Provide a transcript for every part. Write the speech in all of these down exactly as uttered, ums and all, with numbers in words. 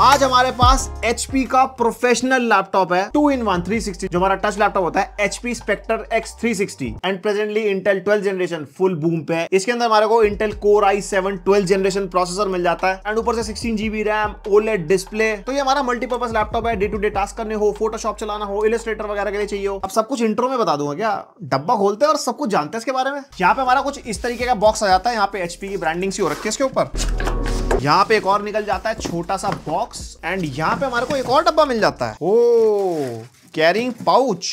आज हमारे पास एचपी का प्रोफेशनल लैपटॉप है two in one three sixty जो हमारा टच लैपटॉप होता है, HP Spectre X three sixty and presently Intel twelfth generation full boom पे है। इसके अंदर हमारे को Intel core i seven twelfth generation processor मिल जाता है एंड ऊपर से sixteen GB RAM, OLED display. तो ये हमारा मल्टीपर्पज लैपटॉप है, डे टू डे टास्क करने हो, फोटोशॉप चलाना हो, इलस्ट्रेटर वगैरह के लिए चाहिए हो। अब सब कुछ इंट्रो में बता दूंगा, क्या डब्बा खोलते हैं और सब कुछ जानते हैं इसके बारे में। यहाँ पे हमारा कुछ इस तरीके का बॉक्स आ जाता है, यहाँ पे एचपी की ब्रांडिंग सी हो रखी है इसके ऊपर। यहाँ पे एक और निकल जाता है छोटा सा बॉक्स एंड यहाँ पे हमारे को एक और डब्बा मिल जाता है। ओ कैरिंग पाउच,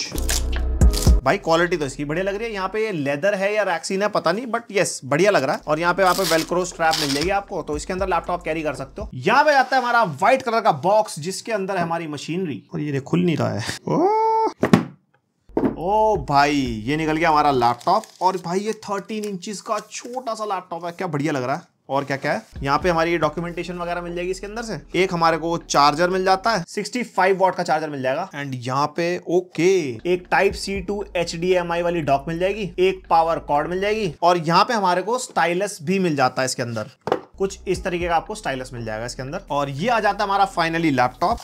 भाई क्वालिटी तो इसकी बढ़िया लग रही है। यहाँ पे ये लेदर है या रैक्सीन है पता नहीं, बट यस बढ़िया लग रहा है। और यहाँ पे आप वेलक्रो स्ट्रैप मिल जाएगी आपको, तो इसके अंदर लैपटॉप कैरी कर सकते हो। यहाँ पे आता है हमारा व्हाइट कलर का बॉक्स जिसके अंदर है हमारी मशीनरी, और ये खुल नहीं रहा है। ओ ओ भाई ये निकल गया हमारा लैपटॉप, और भाई ये थर्टीन इंचेस का छोटा सा लैपटॉप है, क्या बढ़िया लग रहा है। और क्या क्या है यहाँ पे हमारी डॉक्यूमेंटेशन वगैरह मिल जाएगी इसके अंदर से। एक हमारे को चार्जर मिल जाता है, सिक्सटी फाइव वॉट का चार्जर मिल जाएगा एंड यहाँ पे ओके एक टाइप सी टू एचडीएमआई वाली डॉक मिल जाएगी, एक पावर कॉर्ड मिल जाएगी, और यहाँ पे हमारे को स्टाइलस भी मिल जाता है इसके अंदर। कुछ इस तरीके का आपको स्टाइलस मिल जाएगा इसके अंदर। और ये आ जाता है हमारा फाइनली लैपटॉप।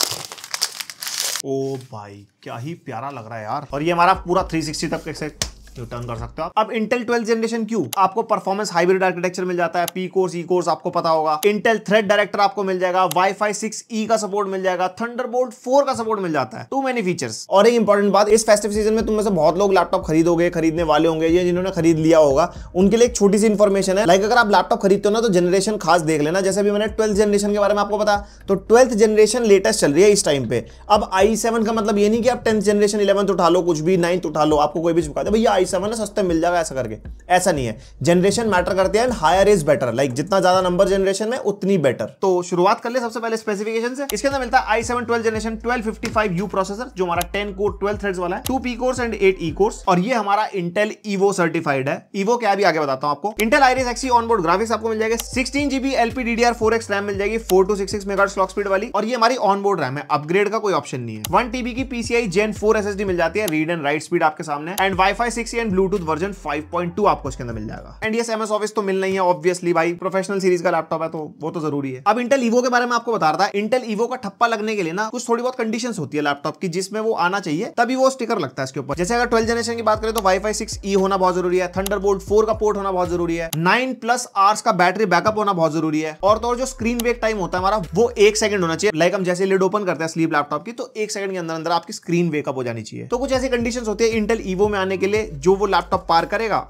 ओ भाई क्या ही प्यारा लग रहा है यार। और ये हमारा पूरा थ्री सिक्सटी तक से टर्न कर सकते हो आप। अब इंटेल ट्वेल्थ जनरेशन क्यों, आपको परफॉर्मेंस हाइब्रिड आर्किटेक्चर मिल जाता है, पी कोर्स ई कोर्स आपको पता होगा, इंटेल थ्रेड डायरेक्टर आपको मिल जाएगा, वाईफाई सिक्स ई का सपोर्ट मिल जाएगा, थंडरबोल्ट फोर का सपोर्ट मिल जाता है, टू मेनी फीचर्स। और एक इंपॉर्टेंट बात, इस फेस्टिव सीजन में तुम में से बहुत लोग लैपटॉप खरीदोगे, खरीदने वाले होंगे या जिन्होंने खरीद लिया होगा, उनके लिए एक छोटी सी इन्फॉर्मेशन है। लाइक अगर आप लैपटॉप खरीदते हो ना तो जनरेशन खास देख लेना। जैसे अभी मैंने ट्वेल्थ जनरेशन के बारे में आपको बता, तो ट्वेल्थ जनरेशन लेटेस्ट चल रही है इस टाइम पे। अब आई सेवन का मतलब ये नहीं कि आप टेंथ जनरेशन इलेवंथ उठा लो, कुछ भी नाइन्थ उठा लो, आपको कोई भी चुका दे भैया सेवन सस्ते मिल जाएगा, ऐसा करके ऐसा नहीं है। जनरेशन मैटर करते हैं and higher is better, like जितना ज्यादा नंबर जनरेशन में उतनी बेटर। तो शुरुआत कर ले सबसे पहले स्पेसिफिकेशन से। इसके अंदर मिलता है i seven twelfth generation twelve fifty five U processor जो हमारा टेन कोर ट्वेल्व थ्रेड्स वाला है, two P cores and eight E cores, और ये हमारा इंटेल ईवो सर्टिफाइड है। ईवो क्या भी आगे बताता हूं आपको। Intel Iris Xe onboard graphics आपको मिल जाएगा, sixteen GB LP DDR four X RAM मिल जाएगी, four two six six megahertz clock speed वाली, और ये हमारी ऑनबोर्ड रैम है, अपग्रेड का कोई ऑप्शन नहीं है। वन टीबी की पीसीआई जेन फोर एसएसडी मिल जाती है, रीड एंड राइट स्पीड आपके सामने, and wifi six and Bluetooth version five point two आपको इसके अंदर मिल जाएगा। एंड यस एमएस ऑफिस तो मिलना ही है ऑब्वियसली भाई, प्रोफेशनल सीरीज का लैपटॉप है तो वो तो जरूरी है। अब इंटेल ईवो के बारे में आपको बता रहा था, इंटेल ईवो का ठप्पा लगने के लिए ना कुछ थोड़ी बहुत कंडीशंस होती है लैपटॉप की जिसमें वो आना चाहिए तभी वो स्टिकर लगता है इसके ऊपर। जैसे अगर ट्वेल्थ जनरेशन की बात करें तो वाईफाई सिक्स ई होना बहुत जरूरी है, थंडरबोल्ट फोर का पोर्ट होना बहुत जरूरी है, नाइन प्लस आवर्स का बैटरी बैकअप होना बहुत जरूरी है, और तो और जो स्क्रीन वेक टाइम होता है हमारा वो एक सेकंड होना चाहिए। लाइक हम जैसे लिड ओपन करते हैं स्लीप लैपटॉप की तो एक सेकंड के अंदर अंदर आपकी स्क्रीन वेकअप हो जानी चाहिए। तो कुछ ऐसी कंडीशंस होती है इंटेल ईवो में आने के लिए, जो वो लैपटॉप पार करेगा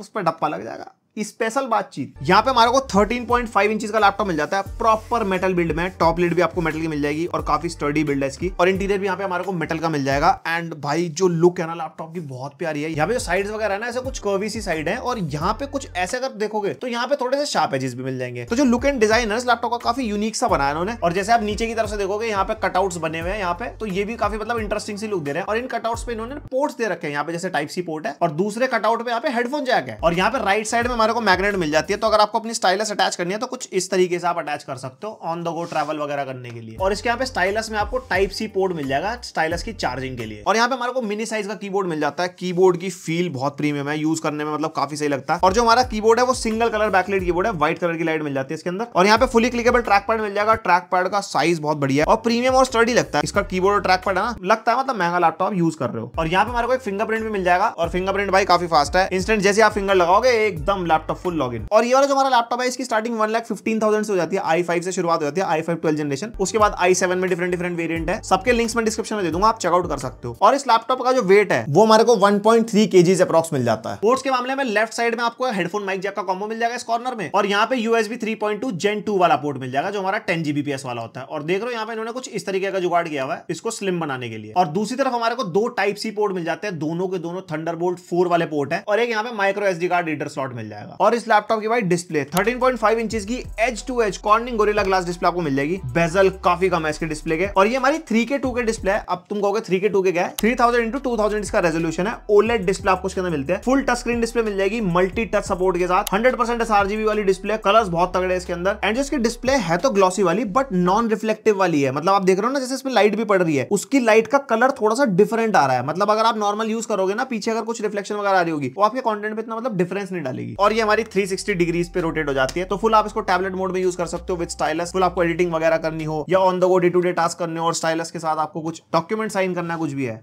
उस पर डप्पा लग जाएगा। स्पेशल बातचीत, यहाँ पे हमारे को थर्टीन पॉइंट फाइव इंचेस का लैपटॉप मिल जाता है, प्रॉपर मेटल बिल्ड में, टॉप लिड भी आपको मेटल की मिल जाएगी और काफी स्टर्डी बिल्ड है इसकी, और इंटीरियर भी यहाँ पे हमारे को मेटल का मिल जाएगा। एंड भाई जो लुक है ना लैपटॉप की बहुत प्यारी है। यहाँ पे जो साइड्स वगैरह है ना ऐसे कुछ कर्वी सी साइड है, और यहाँ पे कुछ ऐसे अगर देखोगे तो यहाँ पे थोड़े से शार्प एजेस भी मिल जाएंगे। तो जो लुक एंड डिजाइन है इस लैपटॉप का काफी यूनिक सा बनाया उन्होंने। और जैसे आप नीचे की तरफ से देखोगे यहाँ पे कटआउट्स बने हुए हैं यहाँ पे, तो ये भी काफी मतलब इंटरेस्टिंग सी लुक दे रहे हैं। और इन कटआउट्स पे इन्होंने पोर्ट्स दे रखे हैं, यहाँ पे जैसे टाइप सी पोर्ट है और दूसरे कटआउट पे यहाँ पे हेडफोन जैक है, और यहाँ पे राइट साइड में को मैग्नेट मिल जाती है। तो अगर आपको अपनी स्टाइलस अटैच करनी है तो कुछ इस तरीके से आप अटैच कर सकते हो ऑन द गो ट्रैवल वगैरह करने के लिए। और इसके यहाँ पे स्टाइलस में आपको टाइप सी पोर्ट मिल जाएगा स्टाइलस की चार्जिंग के लिए। और यहाँ पे हमारे को मिनी साइज का कीबोर्ड मिल जाता है, कीबोर्ड की फील बहुत प्रीमियम है, यूज करने में मतलब काफी सही लगता है। और जो हमारा कीबोर्ड है वो सिंगल कलर बैकलाइट कीबोर्ड है, व्हाइट कलर की लाइट मिल जाती है इसके अंदर। और यहाँ पे फुली क्लिकेबल ट्रैक पैड मिल जाएगा, ट्रैक पैड का साइज बहुत बढ़िया और प्रीमियम और स्टडी लगता है इसका कीबोर्ड और ट्रैक पैड है ना, लगता है मतलब महंगा लैपटॉप यूज कर रहे हो। और यहाँ पे हमारे को एक फिंगरप्रिंट भी मिल जाएगा, और फिंगरप्रिंट भाई काफी फास्ट है, इंस्टेंट जैसे आप फिंगर लगाओगे एकदम लैपटॉप फुल लॉगिन। और ये वाला जो हमारा लैपटॉप है इसकी starting one lakh fifteen thousand से हो जाती है, आई फाइव से शुरुआत हो जाती है, आई फाइव ट्वेल्थ जनरेशन, उसके बाद आई सेवन में डिफरेंट डिफरेंट वेरिएंट है, सबके लिंक्स मैं डिस्क्रिप्शन में दे दूंगा, आप चेकआउट कर सकते हो। और इस लैपटॉप का जो वेट है वो हमारे को one point three kgs approx मिल जाता है। पोर्ट्स के मामले में लेफ्ट साइड में आपको हेडफोन माइक जैक का कॉम्बो मिल जाएगा इस कॉर्नर में, और यहाँ पे USB three point two gen two वाला पोर्ट मिल जाएगा जो हमारा टेन जीबीपीएस वाला होता है। और देख रहे हो यहाँ पे इन्होंने कुछ इस तरीके का जुगाड़ किया हुआ है इसको स्लिम बनाने के लिए। और दूसरी तरफ हमारे को दो टाइप सी पोर्ट मिल जाते हैं, दोनों के दोनों थंडरबोल्ट फोर वाले पोर्ट है, और एक यहाँ पे micro SD card reader slot मिल जाएगा। और इस लैपटॉप की भाई display thirteen point five inches की edge to edge Corning Gorilla glass display आपको मिल जाएगी, बेजल काफी कम है इसके डिस्प्ले के। और ये हमारी three K two K display है, अब तुम कहोगे थ्री के टू के क्या है, three thousand into two thousand इसका रेजोल्यूशन है, ओलेड डिस्प्ले आपको इसके अंदर मिलते हैं, फुल टच स्क्रीन डिस्प्ले मिल जाएगी मल्टी टच सपोर्ट के साथ, हंड्रेड परसेंट एसआरजीबी वाली डिस्प्ले, कलर्स बहुत तगड़े हैं इसके अंदर। एंड जो इसकी डिस्प्ले है तो ग्लॉसी वाली बट नॉन रिफ्लेक्टिव वाली है, मतलब आप देख रहे हो ना जैसे इसमें लाइट भी पड़ रही है उसकी लाइट का कलर थोड़ा सा डिफरेंट आ रहा है, मतलब अगर आप नॉर्मल यूज करोगे ना पीछे अगर कुछ रिफ्लेक्शन वगैरह आ रही होगी वो आपके कॉन्टेंट में इतना मतलब डिफरेंस नहीं डालेगी। और और ये हमारी तीन सौ साठ डिग्रीज पे रोटेट हो जाती है। तो फुल आप इसको टैबलेट मोड में यूज कर सकते हो विद स्टाइलस। फुल आपको एडिटिंग वगैरह करनी हो या on the go day to day task करने हो और स्टाइलस के साथ आपको कुछ डॉक्यूमेंट साइन करना कुछ भी है,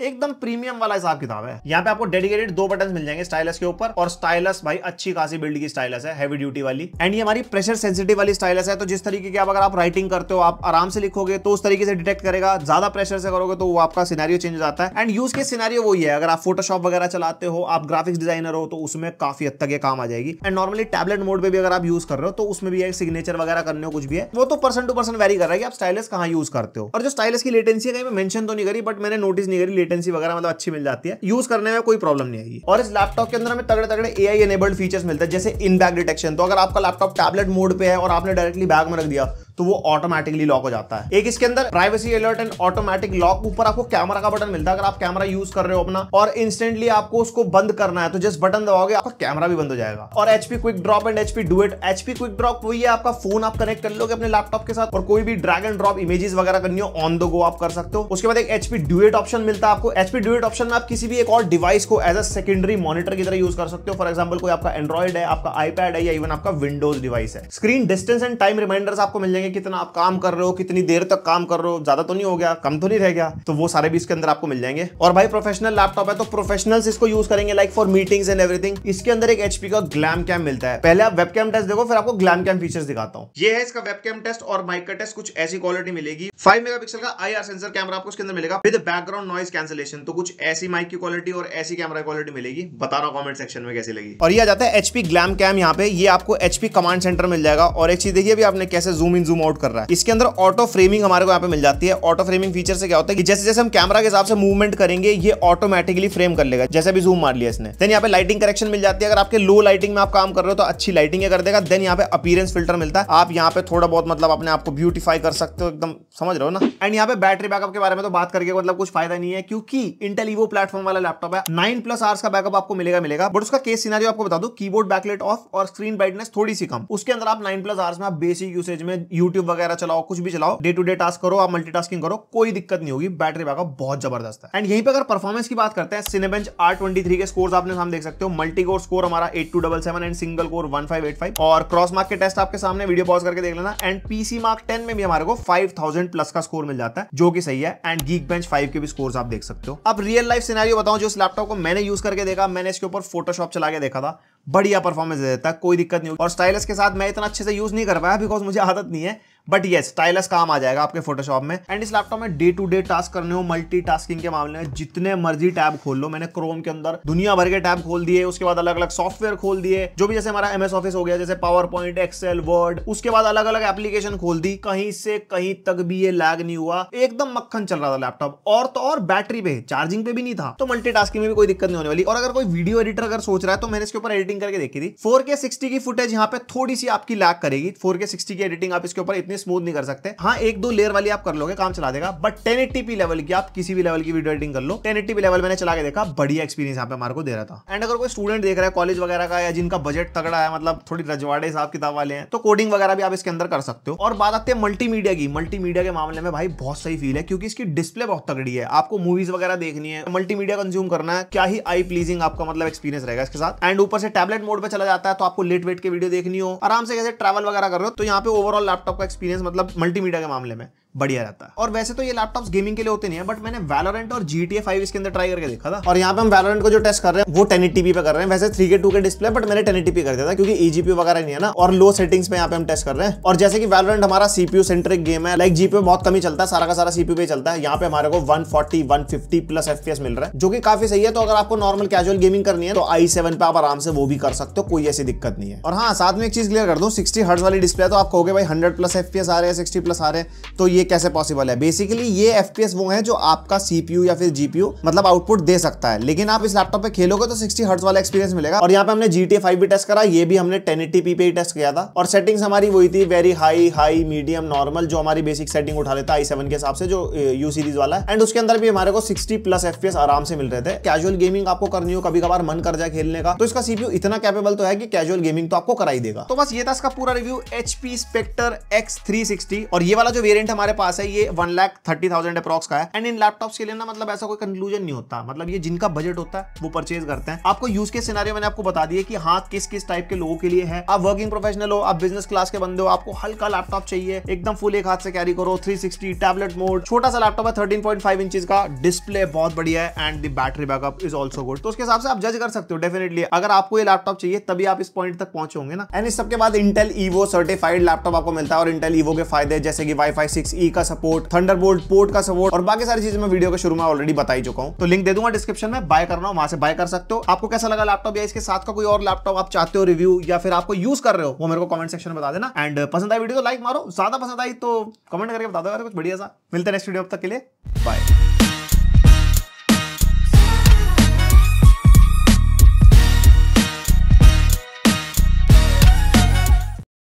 एकदम प्रीमियम वाला हिसाब किताब है। यहाँ पे आपको डेडिकेटेड दो बटन मिल जाएंगे स्टाइलस के ऊपर, और स्टाइलस भाई अच्छी खासी बिल्ड की स्टाइलस है, हैवी ड्यूटी वाली। एंड ये हमारी प्रेशर सेंसिटिव वाली स्टाइलस है, तो जिस तरीके की आप अगर आप राइटिंग करते हो, आप आराम से लिखोगे तो उस तरीके से डिटेक्ट करेगा। ज्यादा प्रेशर से करोगे तो वो आपका सिनेरियो चेंज हो जाता है। एंड यूज के सिनेरियो वो है, अगर आप फोटोशॉप वगैरह चलाते हो, आप ग्राफिक्स डिजाइनर हो, तो उसमें काफी हद तक ये काम आ जाएगी। एंड नॉर्मली टैबलेट मोड पे भी अगर आप यूज कर रहे हो तो उसमें भी एक सिग्नेचर वगैरह करने हो कुछ भी है, वो तो पर्सन टू पर्सन वेरी कर रहा है कि आप स्टाइलस कहाँ यूज करते हो। और जो स्टाइलस की लेटेंसी है कहीं मैं मेंशन तो नहीं करी, बट मैंने नोटिस नहीं करी, लेटेंसी वगैरह मतलब अच्छी मिल जाती है, यूज करने में कोई प्रॉब्लम नहीं आएगी। और इस लैपटॉप के अंदर हमें तगड़े-तगड़े एआई एनेबल्ड फीचर्स मिलते हैं, जैसे इन बैग डिटेक्शन। तो अगर आपका लैपटॉप टैबलेट मोड पे है और आपने डायरेक्टली बैग में रख दिया तो वो ऑटोमेटिकली लॉक हो जाता है। एक इसके अंदर privacy alert and automatic lock. ऊपर आपको कैमरा का बटन मिलता है, अगर आप कैमरा यूज कर रहे हो अपना और इंस्टेंटली आपको उसको बंद करना है तो जस्ट बटन दबाओगे आपका कैमरा भी बंद हो जाएगा। और HP quick drop and HP duet. HP quick drop वही है, आपका फोन आप कनेक्ट कर लोगे अपने लैपटॉप के साथ और कोई भी ड्रैग एंड ड्रॉप इमेजेस वगैरह करनी हो ऑन द गो आप कर सकते हो। उसके बाद एक एचपी डुएट ऑप्शन मिलता है आपको। एचपी डुएट ऑप्शन में आप किसी भी एक और डिवाइस को एज अ सेकेंडरी मॉनिटर की तरह यूज कर सकते हो। फॉर एग्जाम्पल कोई आपका एंड्रॉइड है, आपका आईपैड है या इवन आपका विंडोज डिवाइस है। Screen distance and time reminders आपको मिल जाएंगे, कितना आप काम कर रहे हो, कितनी देर तक काम कर रहे हो, ज्यादा तो नहीं हो गया, कम तो नहीं रह गया, तो वो सारे भी इसके अंदर आपको मिल जाएंगे। और भाई प्रोफेशनल लैपटॉप है तो प्रोफेशनल्स इसको यूज करेंगे like for meetings and everything. इसके अंदर एक एचपी का ग्लैम कैम मिलता है। पहले आप वेबकैम टेस्ट देखो, फिर आपको ग्लैम कैम फीचर्स दिखाता हूं। ये है इसका वेबकैम टेस्ट और माइक का टेस्ट। कुछ ऐसी क्वालिटी मिलेगी। फाइव मेगापिक्सल का आईआर सेंसर कैमरा आपको इसके अंदर मिलेगा विद बैकग्राउंड नॉइस कैंसिलेशन। तो कुछ ऐसी माइक की क्वालिटी और ऐसी कैमरा क्वालिटी मिलेगी। बताना कमेंट सेक्शन में कैसी लगी। और ये आ जाता है एचपी ग्लैम कैम। यहाँ पे ये आपको एचपी कमांड सेंटर मिल जाएगा। और एक चीज देखिए भी आपने कैसे जूम इन जूम आउट कर रहा है। इसके अंदर ऑटो फ्रेमिंग हमारे को यहाँ पे मिल जाती है। ऑटो फ्रेमिंग फीचर से क्या होता है कि जैसे जैसे हम कैमरा के हिसाब से मूवमेंट करेंगे ये ऑटोमेटिकली फ्रेम कर लेगा, जैसे भी जूम मार लिया इसने। देन यहाँ पे लाइटिंग करेक्शन मिल जाती है। अगर आपके लो लाइटिंग में आप काम कर रहे हो तो अच्छी लाइटिंग कर देगा। देन यहाँ पे अपीयरेंस फिल्टर मिलता है। आप यहाँ पे थोड़ा बहुत मतलब अपने आपको ब्यूटीफाई कर सकते हो, एकदम समझ रहे हो ना। एंड यहाँ पे बैटरी बैकअप के बारे में तो बात करके मतलब कुछ फायदा नहीं है, क्योंकि इंटेल ईवो प्लेटफॉर्म वाला लैपटॉप है। नाइन प्लस आवर्स का बैकअप आपको मिलेगा मिलेगा बट उसका केस सिनेरियो आपको बता दूं, कीबोर्ड बैकलाइट ऑफ और स्क्रीन ब्राइटनेस थोड़ी सी कम। उसके अंदर आप नाइन प्लस आवर्स में आप बेसिक यूसेज में यूट्यूब वगैरह चलाओ, कुछ भी चलाओ, डे टू डे टास्क करो, आप मल्टीटास्किंग करो, कोई दिक्कत नहीं होगी। बैटरी बैकअप बहुत जबरदस्त है। एंड यहीं पे अगर परफॉर्मेंस की बात करते हैं, सिनेबेंच आर ट्वेंटी थ्री के स्कोर्स आपने सामने देख सकते हो। मल्टी कोर स्कोर हमारा eight two seven seven and single core one five eight five. और क्रॉसमार्क के टेस्ट आपके सामने, वीडियो पॉज करके देख लेना। एंड पीसीमार्क टेन में भी हमारे को फाइव थाउजेंड प्लस का स्कोर मिल जाता है, जो कि सही है। एंड गीकबेंच फाइव के भी स्कोर्स आप देख सकते हो। अब रियल लाइफ सिनेरियो बताऊं, जो इस लैपटॉप को मैंने यूज करके देखा, मैंने इसके ऊपर फोटोशॉप चला के देखा था, बढ़िया परफॉर्मेंस दे देता है, कोई दिक्कत नहीं होगी। और स्टाइलस के साथ मैं इतना अच्छे से यूज नहीं कर पाया बिकॉज मुझे आदत नहीं है, बट ये स्टाइलस काम आ जाएगा आपके फोटोशॉप में। एंड इस लैपटॉप में डे टू डे टास्क करने हो, मल्टीटास्किंग के मामले में जितने मर्जी टैब खोल लो, मैंने क्रोम के अंदर दुनिया भर के टैब खोल दिए, उसके बाद अलग अलग सॉफ्टवेयर खोल दिए, जो भी जैसे हमारा एमएस ऑफिस हो गया, जैसे पावर पॉइंट, एक्सेल, वर्ड, उसके बाद अलग अलग एप्लीकेशन खोल दी, कहीं से कहीं तक भी ये लैग नहीं हुआ, एकदम मक्खन चल रहा था लैपटॉप। और तो और बैटरी पे, चार्जिंग पे भी नहीं था, तो मल्टीटास्किंग में भी कोई दिक्कत नहीं होने वाली। और अगर कोई वीडियो एडिटर अगर सोच रहा है तो मैंने इसके ऊपर एडिटिंग करके देखी थी, फोर के सिक्सटी की फुटेज यहाँ पे थोड़ी सी आपकी लैग करेगी। फोर के सिक्सटी की एडिटिंग आप इसके ऊपर स्मूथ नहीं कर सकते। हाँ, एक दो लेयर वाली आप कर लोगे, काम चला देगा, but ten eighty P level की आप किसी भी लेवल की वीडियो एडिटिंग कर लो। टेन एटी पी लेवल मैंने चला के देखा, बढ़िया एक्सपीरियंस यहाँ पे हमारे को दे रहा था। एंड अगर कोई स्टूडेंट देख रहा है कॉलेज वगैरह का, या जिनका बजट तगड़ा है, मतलब थोड़ी रजवाड़े हिसाब किताब वाले हैं, तो कोडिंग वगैरह भी आप इसके अंदर कर सकते हो। और बात आती है मल्टीमीडिया की। मल्टीमीडिया के मामले में भाई बहुत सही फील है, क्योंकि इसकी डिस्प्ले बहुत तगड़ी है। आपको मूवीज वगैरह देखनी है, मल्टीमीडिया कंज्यूम करना है, क्या ही आई प्लीजिंग आपका मतलब एक्सपीरियंस रहेगा इसके साथ। एंड ऊपर से टैबलेट मोड पर चला जाता है, तो आपको लेट वेट के वीडियो देखनी हो, आराम से कैसे ट्रैवल वगैरह कर रहे हो, तो यहाँ पे ओवरऑल लैपटॉप का एक्सपीरियंस मतलब मल्टीमीडिया के मामले में बढ़िया रहता है। और वैसे तो ये लैपटॉप्स गेमिंग के लिए होते नहीं है, बट मैंने वैलोरेंट और जी टी ए फाइव इसके अंदर ट्राई करके देखा था। और यहाँ पे हम वैलोरेंट को जो टेस्ट कर रहे हैं वो टेन एटी पी पे कर रहे हैं। वैसे three K two K display, but मैंने टेन एटी पी कर दिया था, क्योंकि ईजीपी वगैरह नहीं है ना, और लो सेटिंग्स पे यहाँ पे हम टेस्ट कर रहे हैं। और जैसे कि वैलोरेंट हमारा सीपीयू सेंट्रिक गेम है, लाइक जीपीयू बहुत कम ही चलता है, सारा का सारा सीपीयू पे चलता है। यहाँ पे हमारे को one forty one fifty plus FPS मिल रहा है, जो कि काफी सही है। तो अगर आपको नॉर्मल कैजुअल गेमिंग करनी है तो आई सेवन पे आप आराम से वो भी कर सकते हो, कोई ऐसी दिक्कत नहीं है। और हाँ, साथ में एक चीज क्लियर कर दूं, सिक्सटी हर्ट्ज वाली डिस्प्ले, तो आप कहोगे भाई हंड्रेड प्लस एफपीएस आ रहे हैं, सिक्सटी प्लस आ रहे हैं, तो ये कैसे पॉसिबल है। बेसिकली ये एफपीएस वो है जो आपका सीपीयू या फिर जीपीयू मतलब आउटपुट दे सकता है, लेकिन आप इस लैपटॉप पे खेलोगे तो सिक्सटी हर्ट्ज वाला एक्सपीरियंस मिलेगा। और यहाँ पे हमने जी टी ए फाइव भी टेस्ट करा, ये भी हमने टेन एटी पी पे ही टेस्ट किया था। और सेटिंग्स हमारी वही थी, very high, high, medium, normal, जो हमारी बेसिक सेटिंग उठा लेता है आई सेवन के हिसाब से, जो यू सीरीज वाला है। एंड उसके अंदर भी हमारे को सिक्सटी प्लस एफपीएस आराम से मिल रहे थे। कैजुअल गेमिंग आपको करनी हो, कभी कभार मन कर जाए खेलने का, तो इसका सीपीयू इतना कैपेबल तो है कि कैजुअल गेमिंग तो आपको कराई देगा। तो बस ये था इसका पूरा review, HP Spectre X three sixty. और ये वाला जो वेरियंट हमारे पास है ये one lakh thirty thousand approx का है। एंड इन लैपटॉप्स के लिए ना मतलब ऐसा कोई कंक्लूजन नहीं होता, मतलब ये जिनका बजट होता है वो परचेज करते हैं। आपको यूज के सिनेरियो मैंने आपको बता दिए कि हाँ किस किस टाइप के लोगों के लिए है। आप वर्किंग प्रोफेशनल हो, आप बिजनेस क्लास के बंदे हो, आपको हल्का लैपटॉप चाहिए एकदम फुल एक हाथ से कैरी करो, थ्री सिक्सटी टैबलेट मोड, छोटा सा लैपटॉप है थर्टीन पॉइंट फाइव इंचेस का, डिस्प्ले बहुत बढ़िया है and the battery backup is also good. तो उसके हिसाब से आप जज कर सकते हो डेफिनेटली, अगर आपको ये लैपटॉप चाहिए तभी आप इस पॉइंट तक पहुंचे होंगे ना। एंड इस सबके बाद इंटेल ईवो सर्टिफाइड लैपटॉप आपको मिलता है और इंटेल ईवो के फायदे जैसे कि वाईफाई सिक्स ई का सपोर्ट, थंडरबोल्ट फोर का सपोर्ट और बाकी सारी चीजें मैं वीडियो के शुरू में ऑलरेडी बता ही चुका हूँ। तो लिंक दे दूंगा डिस्क्रिप्शन में, बाय करना हो वहां से बाय कर सकते हो। आपको कैसा लगा लैपटॉप या इसके साथ का कोई और लैपटॉप आप चाहते हो रिव्यू या फिर आपको यूज कर रहे हो वो मेरे को कमेंट सेक्शन में बता देना। एंड पसंद आई वीडियो तो लाइक मारो, ज्यादा पसंद आई तो कमेंट करके बता दो कुछ बढ़िया सा। मिलते हैं नेक्स्ट वीडियो, अब तक के लिए बाय।